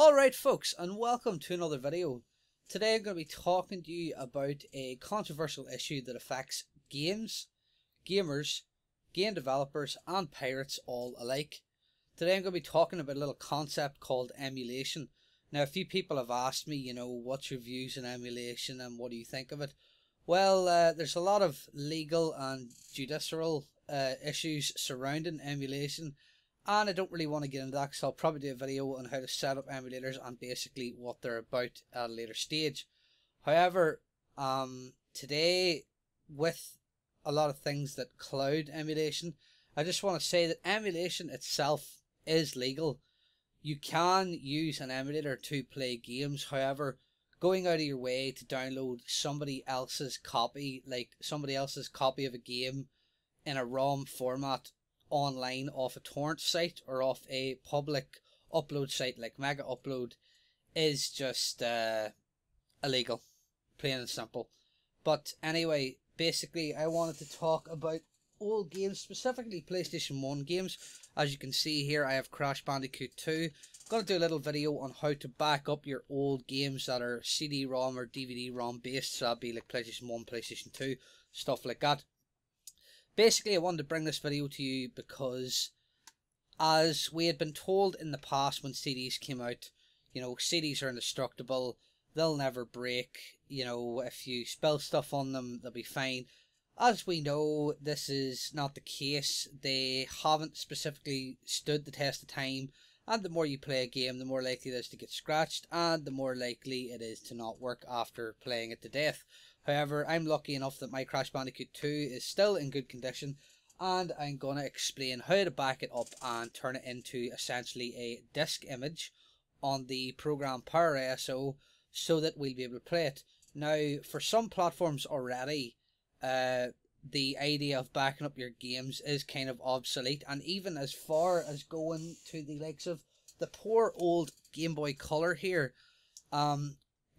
Alright folks, and welcome to another video. Today I'm going to be talking to you about a controversial issue that affects games, gamers, game developers and pirates all alike. Today I'm going to be talking about a little concept called emulation. Now a few people have asked me, you know, what's your views on emulation and what do you think of it? Well, there's a lot of legal and judicial issues surrounding emulation. And I don't really want to get into that because I'll probably do a video on how to set up emulators and basically what they're about at a later stage. However, today, with a lot of things that cloud emulation, I just want to say that emulation itself is legal. You can use an emulator to play games, however, going out of your way to download somebody else's copy, like somebody else's copy of a game in a ROM format, online off a torrent site or off a public upload site like Mega Upload is just illegal, plain and simple. But anyway, basically I wanted to talk about old games, specifically PlayStation 1 games. As you can see here, I have Crash Bandicoot 2. I'm going to do a little video on how to back up your old games that are CD-ROM or DVD-ROM based, so that'd be like PlayStation 1, PlayStation 2, stuff like that. Basically, I wanted to bring this video to you because, as we had been told in the past when CDs came out, you know, CDs are indestructible, they'll never break, you know, if you spill stuff on them, they'll be fine. As we know, this is not the case. They haven't specifically stood the test of time, and the more you play a game, the more likely it is to get scratched, and the more likely it is to not work after playing it to death. However, I'm lucky enough that my Crash Bandicoot 2 is still in good condition, and I'm going to explain how to back it up and turn it into essentially a disk image on the program Power ISO so that we'll be able to play it. Now, for some platforms already, the idea of backing up your games is kind of obsolete, and even as far as going to the likes of the poor old Game Boy Color here,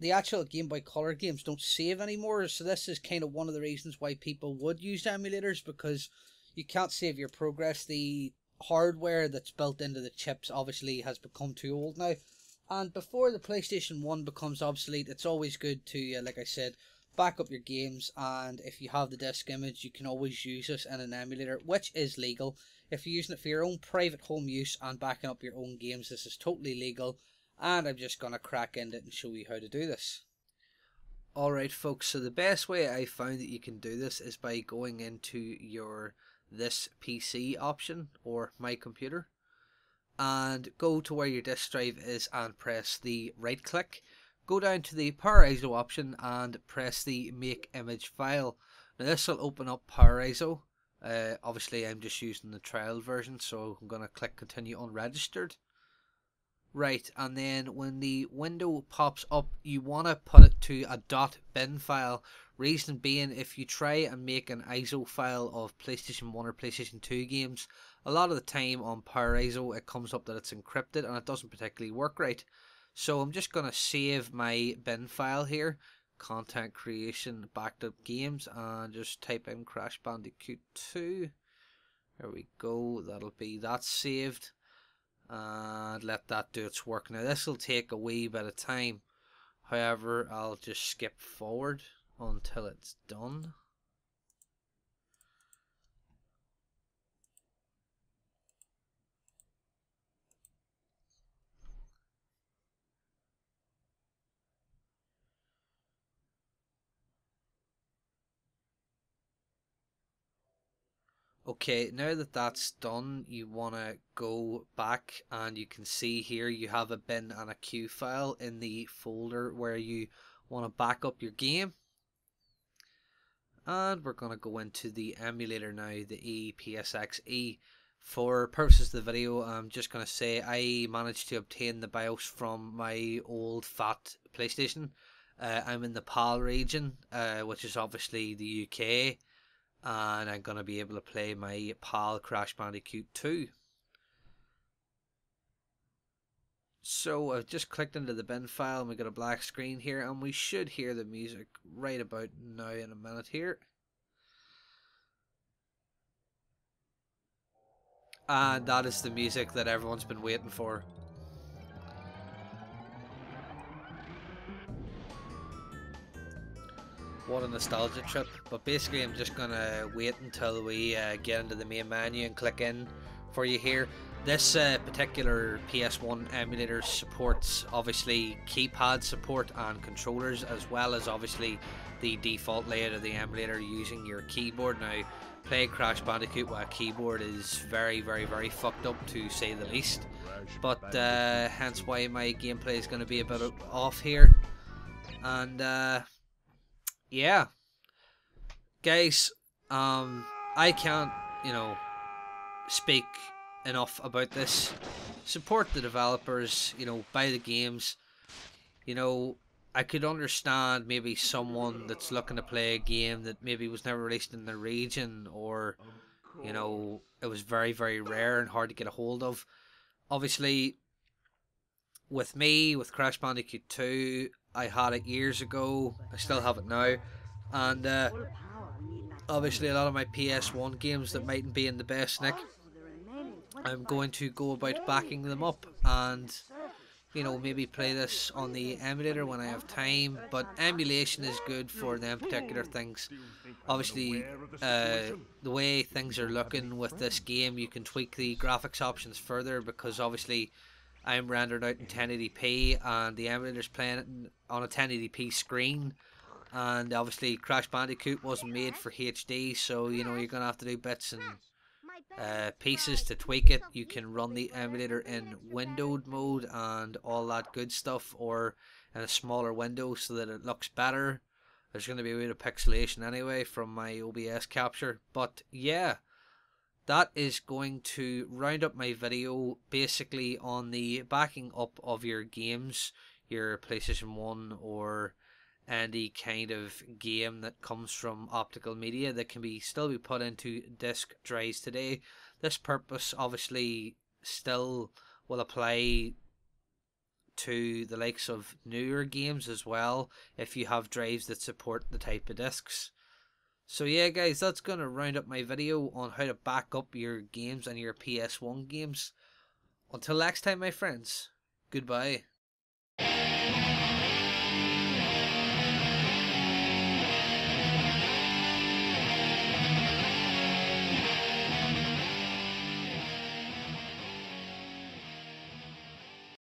the actual Game Boy Color games don't save anymore, so this is kind of one of the reasons why people would use emulators, because you can't save your progress. The hardware that's built into the chips obviously has become too old now, and before the PlayStation 1 becomes obsolete, it's always good to, like I said, back up your games, and if you have the disk image, you can always use this in an emulator, which is legal. If you're using it for your own private home use and backing up your own games, this is totally legal. And I'm just going to crack into it and show you how to do this. Alright folks, so the best way I found that you can do this is by going into your This PC option, or My Computer, and go to where your disk drive is and press the right click. Go down to the Power ISO option and press the Make Image File. Now this will open up Power ISO. Obviously I'm just using the trial version, so I'm going to click Continue Unregistered. Right, and then when the window pops up, you want to put it to a .bin file. Reason being, if you try and make an ISO file of PlayStation 1 or PlayStation 2 games, a lot of the time on Power ISO it comes up that it's encrypted and it doesn't particularly work right. So I'm just going to save my bin file here, content creation backed up games, and just type in Crash Bandicoot 2. There we go, that'll be that saved. And let that do its work. Now this will take a wee bit of time, however I'll just skip forward until it's done. Okay, now that that's done, you want to go back, and you can see here you have a bin and a queue file in the folder where you want to back up your game. And we're going to go into the emulator now, the EPSXE. For purposes of the video, I'm just going to say I managed to obtain the BIOS from my old fat PlayStation. I'm in the PAL region, which is obviously the UK. And I'm going to be able to play my PAL Crash Bandicoot 2. So I've just clicked into the bin file and we got a black screen here, and we should hear the music right about now in a minute here. And that is the music that everyone's been waiting for. What a nostalgia trip. But basically I'm just gonna wait until we get into the main menu and click in for you here. This particular PS1 emulator supports obviously keypad support and controllers, as well as obviously the default layout of the emulator using your keyboard. Now, playing Crash Bandicoot with a keyboard is very, very fucked up, to say the least, but hence why my gameplay is going to be a bit off here. And yeah guys, I can't, you know, speak enough about this. Support the developers, you know, buy the games. You know, I could understand maybe someone that's looking to play a game that maybe was never released in their region, or you know, it was very, very rare and hard to get a hold of. Obviously with me, with Crash Bandicoot 2, I had it years ago, I still have it now, and obviously a lot of my PS1 games that mightn't be in the best nick, I'm going to go about backing them up and, you know, maybe play this on the emulator when I have time. But emulation is good for them particular things. Obviously, the way things are looking with this game, you can tweak the graphics options further, because obviously I'm rendered out in 1080p and the emulator's playing it on a 1080p screen. And obviously Crash Bandicoot wasn't made for HD, so, you know, you're going to have to do bits and pieces to tweak it. You can run the emulator in windowed mode and all that good stuff, or in a smaller window so that it looks better. There's going to be a bit of pixelation anyway from my OBS capture. But yeah, that is going to round up my video basically on the backing up of your games, your PlayStation 1 or any kind of game that comes from optical media that can be still be put into disk drives today. This purpose obviously still will apply to the likes of newer games as well, if you have drives that support the type of discs. So yeah guys, that's going to round up my video on how to back up your games and your PS1 games. Until next time my friends, goodbye.